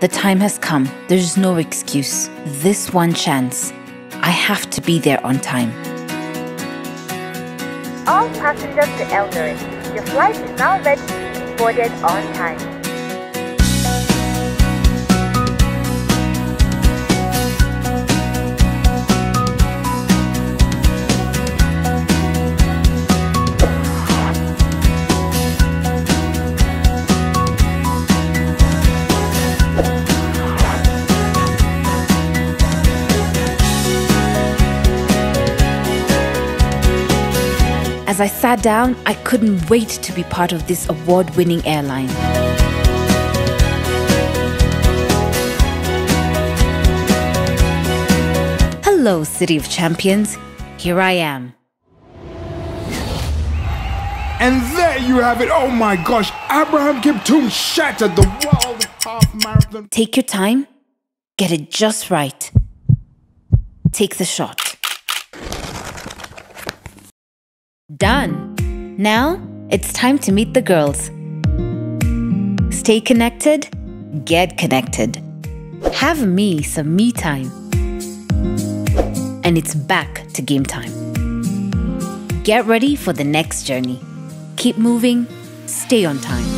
The time has come. There's no excuse. This one chance. I have to be there on time. All passengers to Eldoret, your flight is now ready to be boarded on time. As I sat down, I couldn't wait to be part of this award-winning airline. Hello, City of Champions. Here I am. And there you have it. Oh my gosh, Abraham Kiptum shattered the world half marathon. Take your time. Get it just right. Take the shot. Done! Now, it's time to meet the girls. Stay connected, get connected. Have me some me time. And it's back to game time. Get ready for the next journey. Keep moving, stay on time.